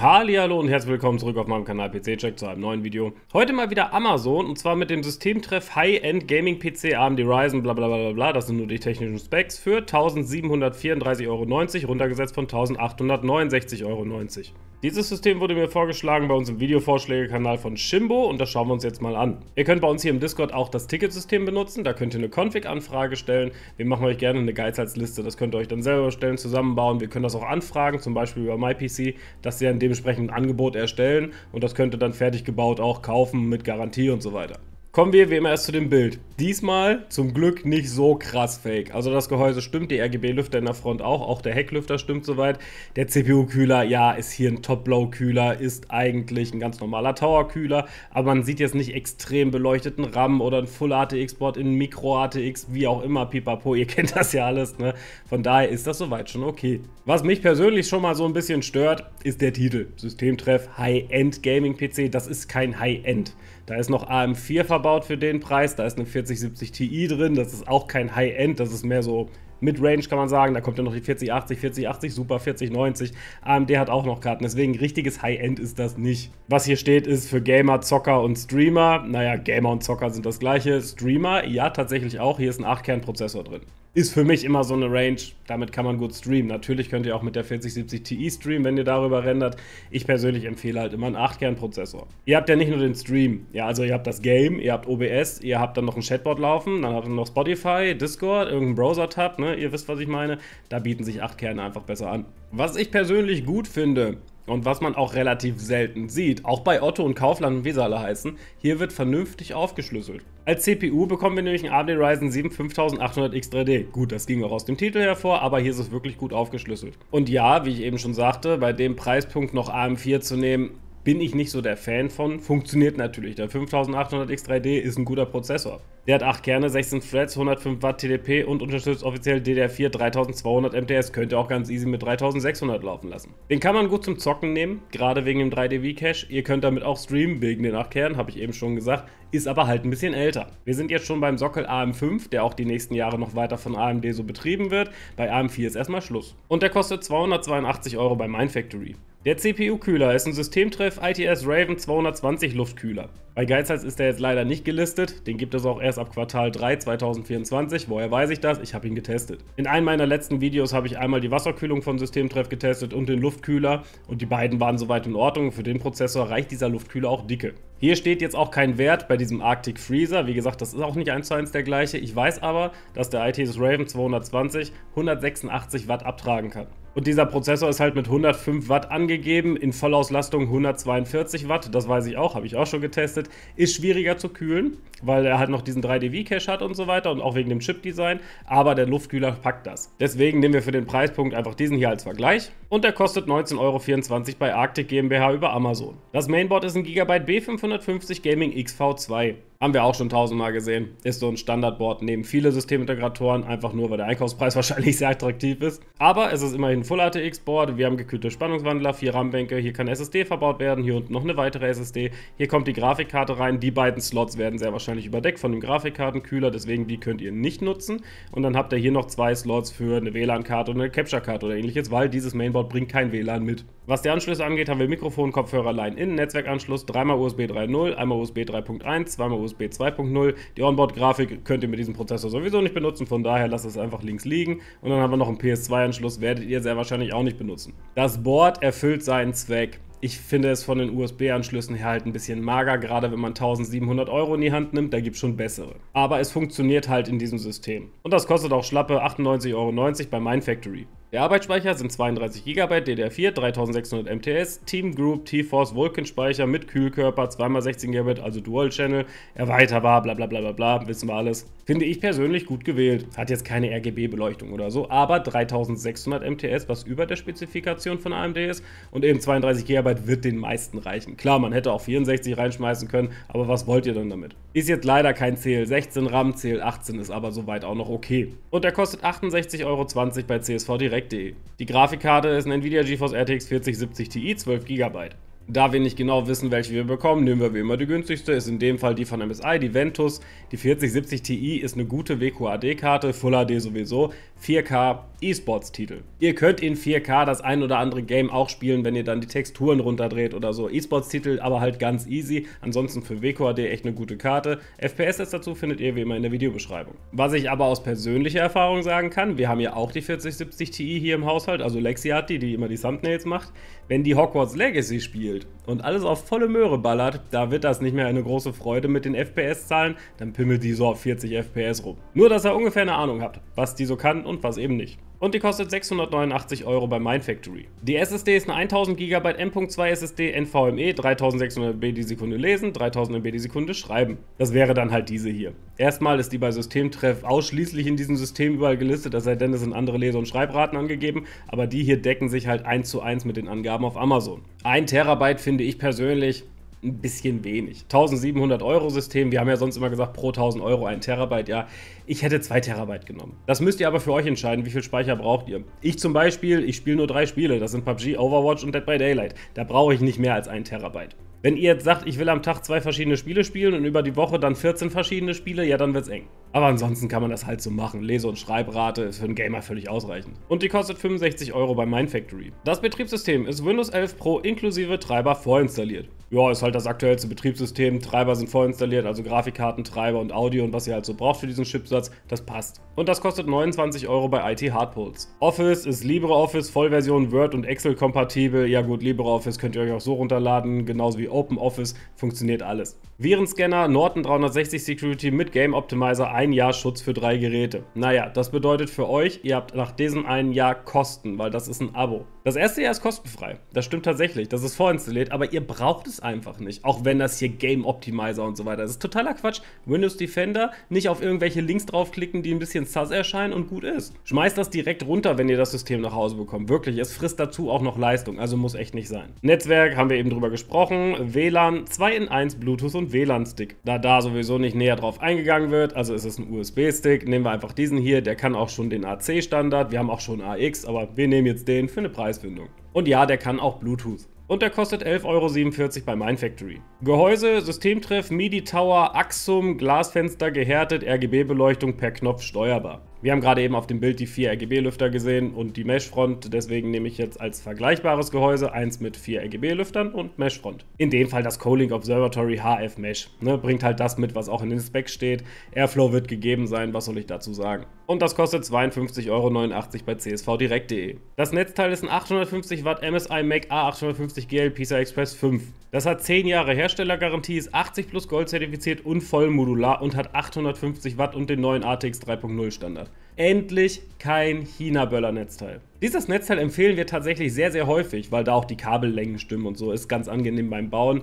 Hallihallo und herzlich willkommen zurück auf meinem Kanal PC Check zu einem neuen Video. Heute mal wieder Amazon und zwar mit dem Systemtreff High-End Gaming PC AMD Ryzen blablabla, das sind nur die technischen Specs, für 1734,90 €, runtergesetzt von 1869,90 €. Dieses System wurde mir vorgeschlagen bei uns im Videovorschläge-Kanal von Shimbo und das schauen wir uns jetzt mal an. Ihr könnt bei uns hier im Discord auch das Ticketsystem benutzen, da könnt ihr eine Config-Anfrage stellen. Wir machen euch gerne eine Geizhals-Liste, das könnt ihr euch dann selber bestellen, zusammenbauen. Wir können das auch anfragen, zum Beispiel über MyPC, dass ihr dann dementsprechend ein Angebot erstellen und das könnt ihr dann fertig gebaut auch kaufen mit Garantie und so weiter. Kommen wir wie immer erst zu dem Bild. Diesmal zum Glück nicht so krass fake. Also das Gehäuse stimmt, die RGB-Lüfter in der Front auch der Hecklüfter stimmt soweit. Der CPU-Kühler, ja, ist hier ein Top-Low-Kühler, ist eigentlich ein ganz normaler Tower-Kühler, aber man sieht jetzt nicht extrem beleuchteten RAM oder ein Full-ATX-Board in Micro-ATX, wie auch immer, pipapo, ihr kennt das ja alles, ne? Von daher ist das soweit schon okay. Was mich persönlich schon mal so ein bisschen stört, ist der Titel. Systemtreff High-End Gaming PC, das ist kein High-End. Da ist noch AM4 verbaut für den Preis, da ist eine 4070 Ti drin, das ist auch kein High-End, das ist mehr so Mid-Range kann man sagen, da kommt ja noch die 4080, 4080, Super, 4090, AMD hat auch noch Karten, deswegen richtiges High-End ist das nicht. Was hier steht ist für Gamer, Zocker und Streamer, naja, Gamer und Zocker sind das gleiche, Streamer, ja tatsächlich auch, hier ist ein 8-Kern-Prozessor drin. Ist für mich immer so eine Range, damit kann man gut streamen. Natürlich könnt ihr auch mit der 4070 Ti streamen, wenn ihr darüber rendert. Ich persönlich empfehle halt immer einen 8-Kern-Prozessor. Ihr habt ja nicht nur den Stream, ja, also ihr habt das Game, ihr habt OBS, ihr habt dann noch ein Chatbot laufen, dann habt ihr noch Spotify, Discord, irgendeinen Browser-Tab, ne? Ihr wisst, was ich meine. Da bieten sich 8 Kerne einfach besser an. Was ich persönlich gut finde und was man auch relativ selten sieht, auch bei Otto und Kaufland und wie sie alle heißen, hier wird vernünftig aufgeschlüsselt. Als CPU bekommen wir nämlich einen AMD Ryzen 7 5800X3D. Gut, das ging auch aus dem Titel hervor, aber hier ist es wirklich gut aufgeschlüsselt. Und ja, wie ich eben schon sagte, bei dem Preispunkt noch AM4 zu nehmen, bin ich nicht so der Fan von. Funktioniert natürlich. Der 5800X3D ist ein guter Prozessor. Der hat 8 Kerne, 16 Threads, 105 Watt TDP und unterstützt offiziell DDR4 3200 MTS. Könnt ihr auch ganz easy mit 3600 laufen lassen. Den kann man gut zum Zocken nehmen, gerade wegen dem 3DV-Cache. Ihr könnt damit auch streamen wegen den 8 Kernen, habe ich eben schon gesagt. Ist aber halt ein bisschen älter. Wir sind jetzt schon beim Sockel AM5, der auch die nächsten Jahre noch weiter von AMD so betrieben wird. Bei AM4 ist erstmal Schluss. Und der kostet 282 € bei MindFactory. Der CPU-Kühler ist ein Systemtreff ITS Raven 220 Luftkühler. Bei Geizhals ist der jetzt leider nicht gelistet, den gibt es auch erst ab Quartal 3 2024, woher weiß ich das? Ich habe ihn getestet. In einem meiner letzten Videos habe ich einmal die Wasserkühlung von Systemtreff getestet und den Luftkühler und die beiden waren soweit in Ordnung, für den Prozessor reicht dieser Luftkühler auch dicke. Hier steht jetzt auch kein Wert bei diesem Arctic Freezer, wie gesagt, das ist auch nicht 1:1 der gleiche, ich weiß aber, dass der ITS Raven 220 186 Watt abtragen kann. Und dieser Prozessor ist halt mit 105 Watt angegeben, in Vollauslastung 142 Watt, das weiß ich auch, habe ich auch schon getestet. Ist schwieriger zu kühlen, weil er halt noch diesen 3DV-Cache hat und so weiter und auch wegen dem Chip-Design, aber der Luftkühler packt das. Deswegen nehmen wir für den Preispunkt einfach diesen hier als Vergleich. Und der kostet 19,24 € bei Arctic GmbH über Amazon. Das Mainboard ist ein Gigabyte B550 Gaming XV2. Haben wir auch schon tausendmal gesehen. Ist so ein Standardboard, nehmen viele Systemintegratoren, einfach nur, weil der Einkaufspreis wahrscheinlich sehr attraktiv ist. Aber es ist immerhin ein Full-ATX-Board, wir haben gekühlte Spannungswandler, 4 RAM-Bänke, hier kann SSD verbaut werden, hier unten noch eine weitere SSD. Hier kommt die Grafikkarte rein, die beiden Slots werden sehr wahrscheinlich überdeckt von dem Grafikkartenkühler, deswegen die könnt ihr nicht nutzen. Und dann habt ihr hier noch 2 Slots für eine WLAN-Karte und eine Capture-Karte oder ähnliches, weil dieses Mainboard bringt kein WLAN mit. Was die Anschlüsse angeht, haben wir Mikrofon, Kopfhörer, Line-In, Netzwerkanschluss, dreimal USB 3.0, einmal USB 3.1, zweimal USB 2.0. Die Onboard-Grafik könnt ihr mit diesem Prozessor sowieso nicht benutzen, von daher lasst es einfach links liegen. Und dann haben wir noch einen PS2-Anschluss, werdet ihr sehr wahrscheinlich auch nicht benutzen. Das Board erfüllt seinen Zweck. Ich finde es von den USB-Anschlüssen her halt ein bisschen mager, gerade wenn man 1700 € in die Hand nimmt, da gibt es schon bessere. Aber es funktioniert halt in diesem System. Und das kostet auch schlappe 98,90 € bei MindFactory. Der Arbeitsspeicher sind 32 GB DDR4, 3600 MTS, Team Group T-Force Vulcan Speicher mit Kühlkörper, 2x16 GB, also Dual Channel, erweiterbar, bla bla bla bla bla, wissen wir alles. Finde ich persönlich gut gewählt, hat jetzt keine RGB-Beleuchtung oder so, aber 3600 MTS, was über der Spezifikation von AMD ist und eben 32 GB wird den meisten reichen. Klar, man hätte auch 64 reinschmeißen können, aber was wollt ihr denn damit? Ist jetzt leider kein CL16 RAM, CL18 ist aber soweit auch noch okay. Und der kostet 68,20 € bei CSV direkt. Die Grafikkarte ist eine Nvidia GeForce RTX 4070 Ti 12 GB. Da wir nicht genau wissen, welche wir bekommen, nehmen wir wie immer die günstigste. Ist in dem Fall die von MSI, die Ventus. Die 4070 Ti ist eine gute WQAD-Karte, Full HD sowieso, 4K E-Sports-Titel. Ihr könnt in 4K das ein oder andere Game auch spielen, wenn ihr dann die Texturen runterdreht oder so. E-Sports-Titel aber halt ganz easy. Ansonsten für WQAD echt eine gute Karte. FPS-Sets dazu findet ihr wie immer in der Videobeschreibung. Was ich aber aus persönlicher Erfahrung sagen kann, wir haben ja auch die 4070 Ti hier im Haushalt, also Lexi hat die, die immer die Thumbnails macht. Wenn die Hogwarts Legacy spielt und alles auf volle Möhre ballert, da wird das nicht mehr eine große Freude mit den FPS-Zahlen, dann pimmelt die so auf 40 FPS rum. Nur, dass ihr ungefähr eine Ahnung habt, was die so kann und was eben nicht. Und die kostet 689 € bei MindFactory. Die SSD ist eine 1000 GB M.2 SSD NVMe, 3600 MB die Sekunde lesen, 3000 MB die Sekunde schreiben. Das wäre dann halt diese hier. Erstmal ist die bei Systemtreff ausschließlich in diesem System überall gelistet, das sei denn, es sind andere Lese- und Schreibraten angegeben, aber die hier decken sich halt 1:1 mit den Angaben auf Amazon. 1 TB finde ich persönlich ein bisschen wenig. 1700 € System, wir haben ja sonst immer gesagt, pro 1000 € 1 TB, ja, ich hätte 2 TB genommen. Das müsst ihr aber für euch entscheiden, wie viel Speicher braucht ihr. Ich zum Beispiel, ich spiele nur 3 Spiele, das sind PUBG, Overwatch und Dead by Daylight. Da brauche ich nicht mehr als 1 TB. Wenn ihr jetzt sagt, ich will am Tag 2 verschiedene Spiele spielen und über die Woche dann 14 verschiedene Spiele, ja, dann wird's eng. Aber ansonsten kann man das halt so machen. Lese- und Schreibrate ist für einen Gamer völlig ausreichend. Und die kostet 65 € bei MindFactory. Das Betriebssystem ist Windows 11 Pro inklusive Treiber vorinstalliert. Ja, ist halt das aktuellste Betriebssystem, Treiber sind vorinstalliert, also Grafikkarten, Treiber und Audio und was ihr halt so braucht für diesen Chipsatz, das passt. Und das kostet 29 € bei IT Hardpools. Office ist LibreOffice, Vollversion Word und Excel kompatibel. Ja gut, LibreOffice könnt ihr euch auch so runterladen, genauso wie OpenOffice, funktioniert alles. Virenscanner, Norton 360 Security mit Game Optimizer, 1 Jahr Schutz für 3 Geräte. Naja, das bedeutet für euch, ihr habt nach diesem 1 Jahr Kosten, weil das ist ein Abo. Das erste Jahr ist kostenfrei, das stimmt tatsächlich, das ist vorinstalliert, aber ihr braucht es einfach nicht, auch wenn das hier Game Optimizer und so weiter ist. Das ist totaler Quatsch. Windows Defender, nicht auf irgendwelche Links draufklicken, die ein bisschen sus erscheinen und gut ist. Schmeißt das direkt runter, wenn ihr das System nach Hause bekommt. Wirklich, es frisst dazu auch noch Leistung, also muss echt nicht sein. Netzwerk, haben wir eben drüber gesprochen, WLAN, 2 in 1 Bluetooth und WLAN-Stick. Da sowieso nicht näher drauf eingegangen wird, also ist es ein USB-Stick, nehmen wir einfach diesen hier, der kann auch schon den AC-Standard, wir haben auch schon AX, aber wir nehmen jetzt den für eine Preisfindung. Und ja, der kann auch Bluetooth. Und der kostet 11,47 € bei MindFactory. Gehäuse, Systemtreff, MIDI-Tower, Axum, Glasfenster gehärtet, RGB-Beleuchtung per Knopf steuerbar. Wir haben gerade eben auf dem Bild die 4 RGB-Lüfter gesehen und die Meshfront, deswegen nehme ich jetzt als vergleichbares Gehäuse eins mit 4 RGB-Lüftern und Meshfront. In dem Fall das Coolink Observatory HF Mesh. Ne, bringt halt das mit, was auch in den Specs steht. Airflow wird gegeben sein, was soll ich dazu sagen? Und das kostet 52,89 € bei csvdirekt.de. Das Netzteil ist ein 850 Watt MSI MAG A850 GL PCI Express 5. Das hat 10 Jahre Herstellergarantie, ist 80+ Gold zertifiziert und voll modular und hat 850 Watt und den neuen RTX 3.0 Standard. Endlich kein China-Böller-Netzteil. Dieses Netzteil empfehlen wir tatsächlich sehr, sehr häufig, weil da auch die Kabellängen stimmen und so, ist ganz angenehm beim Bauen.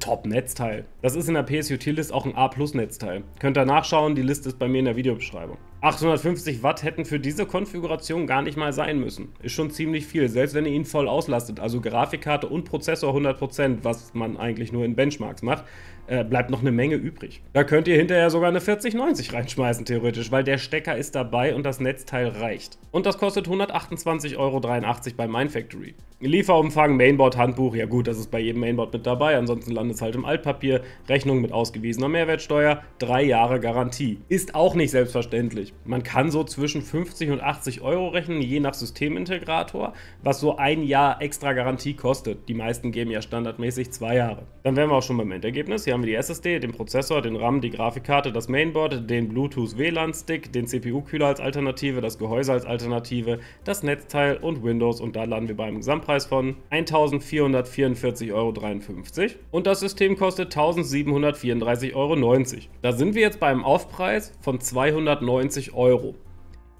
Top-Netzteil. Das ist in der PSU-T-List auch ein A+-Netzteil. Könnt ihr nachschauen, die Liste ist bei mir in der Videobeschreibung. 850 Watt hätten für diese Konfiguration gar nicht mal sein müssen. Ist schon ziemlich viel, selbst wenn ihr ihn voll auslastet, also Grafikkarte und Prozessor 100%, was man eigentlich nur in Benchmarks macht, bleibt noch eine Menge übrig. Da könnt ihr hinterher sogar eine 4090 reinschmeißen, theoretisch, weil der Stecker ist dabei und das Netzteil reicht. Und das kostet 128,83 € bei MindFactory. Lieferumfang, Mainboard, Handbuch, ja gut, das ist bei jedem Mainboard mit dabei, ansonsten landet es halt im Altpapier, Rechnung mit ausgewiesener Mehrwertsteuer, 3 Jahre Garantie. Ist auch nicht selbstverständlich. Man kann so zwischen 50 und 80 € rechnen, je nach Systemintegrator, was so 1 Jahr extra Garantie kostet. Die meisten geben ja standardmäßig 2 Jahre. Dann wären wir auch schon beim Endergebnis. Hier haben wir die SSD, den Prozessor, den RAM, die Grafikkarte, das Mainboard, den Bluetooth-WLAN-Stick, den CPU-Kühler als Alternative, das Gehäuse als Alternative, das Netzteil und Windows, und da landen wir beim Gesamtpreis von 1444,53 € und das System kostet 1734,90 €. Da sind wir jetzt beim Aufpreis von 290 €.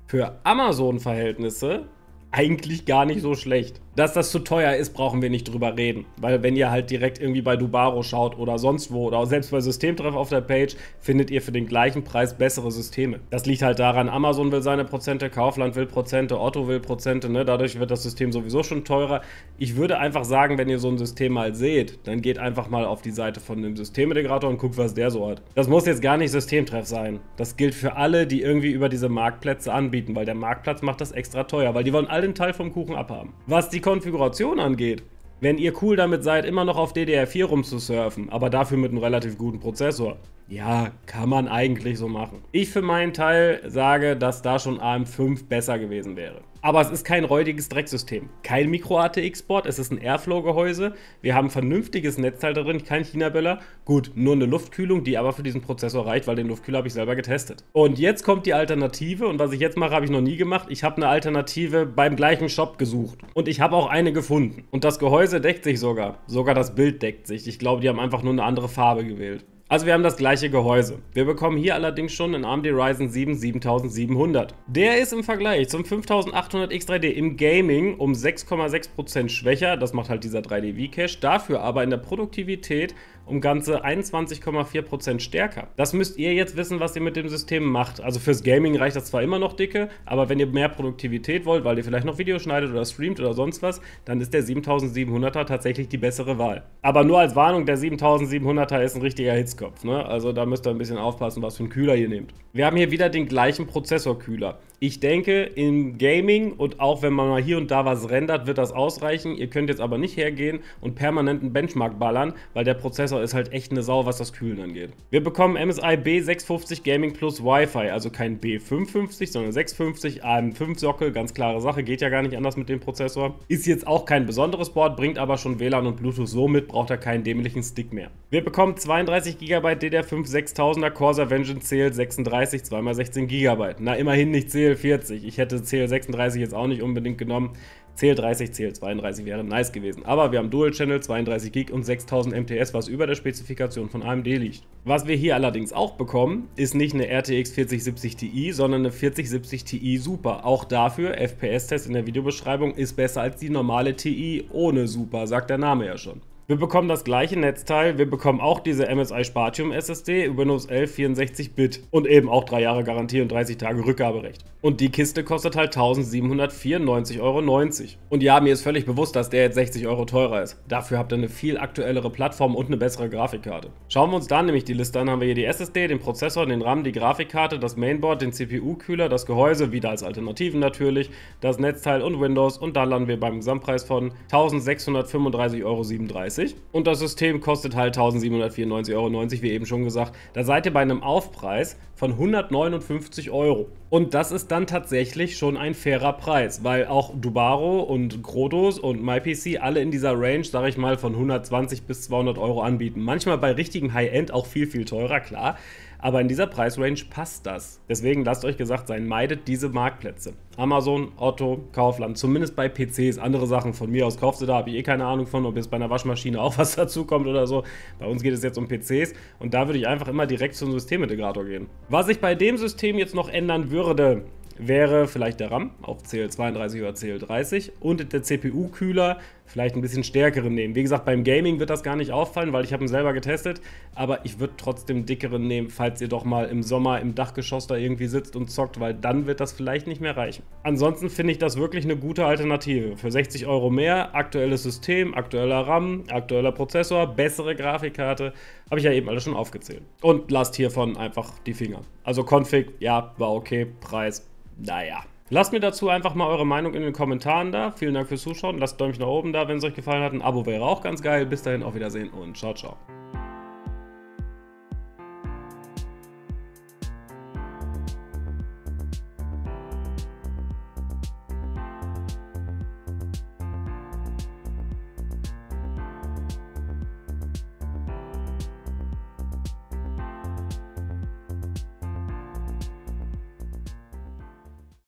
Für Amazon-Verhältnisse eigentlich gar nicht so schlecht. Dass das zu teuer ist, brauchen wir nicht drüber reden, weil wenn ihr halt direkt irgendwie bei Dubaro schaut oder sonst wo oder selbst bei Systemtreff auf der Page, findet ihr für den gleichen Preis bessere Systeme. Das liegt halt daran, Amazon will seine Prozente, Kaufland will Prozente, Otto will Prozente, ne? Dadurch wird das System sowieso schon teurer. Ich würde einfach sagen, wenn ihr so ein System mal seht, dann geht einfach mal auf die Seite von dem Systemintegrator und guckt, was der so hat. Das muss jetzt gar nicht Systemtreff sein. Das gilt für alle, die irgendwie über diese Marktplätze anbieten, weil der Marktplatz macht das extra teuer, weil die wollen alle einen Teil vom Kuchen abhaben. Was die Konfiguration angeht, wenn ihr cool damit seid, immer noch auf DDR4 rumzusurfen, aber dafür mit einem relativ guten Prozessor. Ja, kann man eigentlich so machen. Ich für meinen Teil sage, dass da schon AM5 besser gewesen wäre. Aber es ist kein räudiges Drecksystem, kein Micro-ATX-Board, es ist ein Airflow-Gehäuse, wir haben ein vernünftiges Netzteil drin, kein China-Böller, gut, nur eine Luftkühlung, die aber für diesen Prozessor reicht, weil den Luftkühler habe ich selber getestet. Und jetzt kommt die Alternative, und was ich jetzt mache, habe ich noch nie gemacht, ich habe eine Alternative beim gleichen Shop gesucht und ich habe auch eine gefunden. Und das Gehäuse deckt sich sogar das Bild deckt sich, ich glaube, die haben einfach nur eine andere Farbe gewählt. Also wir haben das gleiche Gehäuse. Wir bekommen hier allerdings schon einen AMD Ryzen 7 7700. Der ist im Vergleich zum 5800X3D im Gaming um 6,6% schwächer. Das macht halt dieser 3D-V-Cache. Dafür aber in der Produktivität um ganze 21,4% stärker. Das müsst ihr jetzt wissen, was ihr mit dem System macht. Also fürs Gaming reicht das zwar immer noch dicke, aber wenn ihr mehr Produktivität wollt, weil ihr vielleicht noch Videos schneidet oder streamt oder sonst was, dann ist der 7700er tatsächlich die bessere Wahl. Aber nur als Warnung, der 7700er ist ein richtiger Hitzkopf, ne? Also da müsst ihr ein bisschen aufpassen, was für einen Kühler ihr nehmt. Wir haben hier wieder den gleichen Prozessorkühler. Ich denke, im Gaming und auch wenn man mal hier und da was rendert, wird das ausreichen. Ihr könnt jetzt aber nicht hergehen und permanent einen Benchmark ballern, weil der Prozessor ist halt echt eine Sau, was das Kühlen angeht. Wir bekommen MSI B650 Gaming plus Wi-Fi, also kein B550, sondern 650, AM5-Sockel, ganz klare Sache, geht ja gar nicht anders mit dem Prozessor. Ist jetzt auch kein besonderes Board, bringt aber schon WLAN und Bluetooth, somit braucht er keinen dämlichen Stick mehr. Wir bekommen 32 GB DDR5 6000er Corsair Vengeance CL 36, 2x16 GB. Na, immerhin nicht CL 40. Ich hätte CL 36 jetzt auch nicht unbedingt genommen. CL 30, CL 32 wäre nice gewesen. Aber wir haben Dual Channel, 32 GB und 6000 MTS, was über der Spezifikation von AMD liegt. Was wir hier allerdings auch bekommen, ist nicht eine RTX 4070 Ti, sondern eine 4070 Ti Super. Auch dafür, FPS-Test in der Videobeschreibung, ist besser als die normale Ti ohne Super, sagt der Name ja schon. Wir bekommen das gleiche Netzteil, wir bekommen auch diese MSI Spatium SSD, Windows 11 64-Bit und eben auch 3 Jahre Garantie und 30 Tage Rückgaberecht. Und die Kiste kostet halt 1794,90 €. Und ja, mir ist völlig bewusst, dass der jetzt 60 € teurer ist. Dafür habt ihr eine viel aktuellere Plattform und eine bessere Grafikkarte. Schauen wir uns dann nämlich die Liste an, haben wir hier die SSD, den Prozessor, den RAM, die Grafikkarte, das Mainboard, den CPU-Kühler, das Gehäuse, wieder als Alternativen natürlich, das Netzteil und Windows und dann landen wir beim Gesamtpreis von 1635,37 €. Und das System kostet halt 1794,90 €, wie eben schon gesagt. Da seid ihr bei einem Aufpreis von 159 €. Und das ist dann tatsächlich schon ein fairer Preis, weil auch Dubaro und Grotos und MyPC alle in dieser Range, sage ich mal, von 120 bis 200 € anbieten. Manchmal bei richtigen High-End auch viel, viel teurer, klar. Aber in dieser Preisrange passt das. Deswegen lasst euch gesagt sein, meidet diese Marktplätze. Amazon, Otto, Kaufland, zumindest bei PCs. Andere Sachen von mir aus kaufst du da, habe ich eh keine Ahnung von, ob jetzt bei einer Waschmaschine auch was dazukommt oder so. Bei uns geht es jetzt um PCs und da würde ich einfach immer direkt zum Systemintegrator gehen. Was ich bei dem System jetzt noch ändern würde, wäre vielleicht der RAM auf CL32 oder CL30 und der CPU-Kühler vielleicht ein bisschen stärkeren nehmen. Wie gesagt, beim Gaming wird das gar nicht auffallen, weil ich habe ihn selber getestet, aber ich würde trotzdem dickeren nehmen, falls ihr doch mal im Sommer im Dachgeschoss da irgendwie sitzt und zockt, weil dann wird das vielleicht nicht mehr reichen. Ansonsten finde ich das wirklich eine gute Alternative. Für 60 € mehr, aktuelles System, aktueller RAM, aktueller Prozessor, bessere Grafikkarte, habe ich ja eben alles schon aufgezählt. Und lasst hiervon einfach die Finger. Also Config, ja, war okay, Preis, naja. Lasst mir dazu einfach mal eure Meinung in den Kommentaren da. Vielen Dank fürs Zuschauen. Lasst ein Däumchen nach oben da, wenn es euch gefallen hat. Ein Abo wäre auch ganz geil. Bis dahin, auf Wiedersehen und ciao, ciao.